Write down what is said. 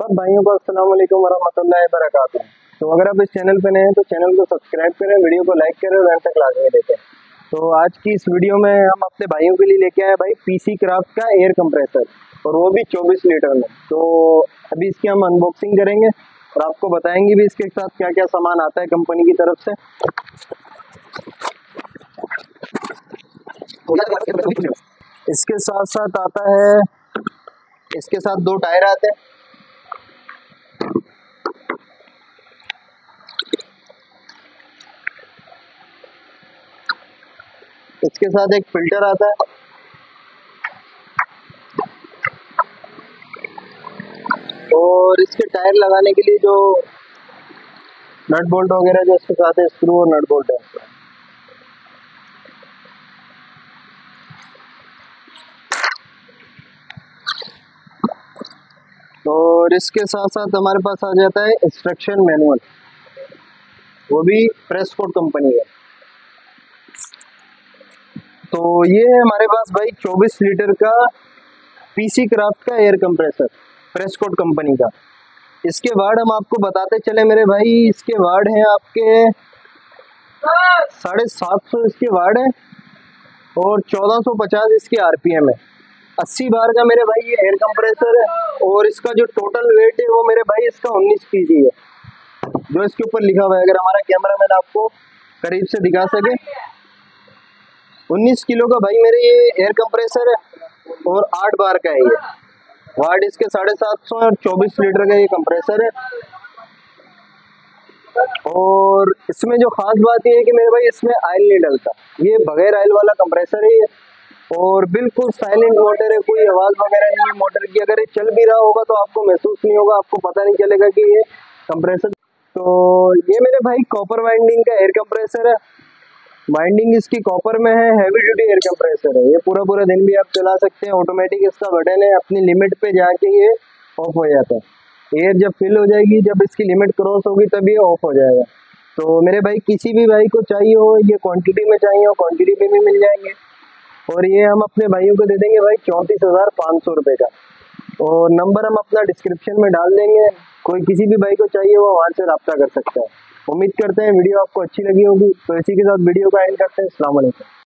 सब भाइयों को अस्सलाम वालेकुम वरहमतुल्लाहि वबरकातुहू। तो अगर आप इस चैनल पे नए हैं तो चैनल को सब्सक्राइब करें, वीडियो को लाइक करें और एंड तक लाजमी देखें। तो आज की इस वीडियो में हम अपने भाइयों के लिए लेके आए भाई पी क्राफ्ट का एयर कंप्रेसर, और वो भी 24 लीटर में। तो अभी इसकी हम अनबॉक्सिंग करेंगे और आपको बताएंगे भी इसके साथ क्या क्या सामान आता है कंपनी की तरफ से। इसके साथ साथ आता है, इसके साथ दो टायर आते हैं, इसके साथ एक फिल्टर आता है, और इसके टायर लगाने के लिए जो नट बोल्ट वगैरह जो इसके साथ है, स्क्रू और नट बोल्ट है। और इसके साथ साथ हमारे पास आ जाता है इंस्ट्रक्शन मैनुअल, वो भी प्रेसकोड कंपनी है। तो ये है हमारे पास भाई 24 लीटर का पीसी क्राफ्ट का एयर कंप्रेसर प्रेसकोड कंपनी का। इसके वार्ड हम आपको बताते चले मेरे भाई, इसके वार्ड हैं आपके 750 इसके वार्ड हैं और 1450 इसके आरपीएम है। 80 बार का मेरे भाई ये एयर कंप्रेसर है, और इसका जो टोटल वेट है वो मेरे भाई इसका 19 केजी है, जो इसके ऊपर लिखा हुआ है। अगर हमारा कैमरा मैन आपको करीब से दिखा सके, 19 किलो का भाई मेरे ये एयर कंप्रेसर है और 8 बार का है ये। वाट इसके 750 और 24 लीटर का ये कंप्रेसर है। और इसमें जो खास बात ये है कि मेरे भाई इसमें आयल नहीं डलता, ये बगैर आयल वाला कंप्रेसर है ये, और बिल्कुल साइलेंट मोटर है, कोई आवाज़ वगैरह नहीं है मोटर की। अगर ये चल भी रहा होगा तो आपको महसूस नहीं होगा, आपको पता नहीं चलेगा कि ये कंप्रेसर। तो ये मेरे भाई कॉपर वाइंडिंग का एयर कंप्रेसर है, वाइंडिंग इसकी कॉपर में है, हैवी ड्यूटी एयर कंप्रेसर है ये, पूरा दिन भी आप चला सकते हैं। ऑटोमेटिक इसका बटन है, अपनी लिमिट पे जाके ये ऑफ हो जाता है। एयर जब फिल हो जाएगी, जब इसकी लिमिट क्रॉस होगी तब ये ऑफ हो जाएगा। तो मेरे भाई किसी भी भाई को चाहिए हो, ये क्वांटिटी में चाहिए हो, क्वान्टिटी में भी मिल जाएंगे। और ये हम अपने भाइयों को दे देंगे भाई 34,500 रुपये का, और नंबर हम अपना डिस्क्रिप्शन में डाल देंगे, कोई किसी भी भाई को चाहिए वो वहाँ से रब्ता कर सकता है। उम्मीद करते हैं वीडियो आपको अच्छी लगी होगी। तो इसी के साथ वीडियो का एंड करते हैं। अस्सलाम वालेकुम।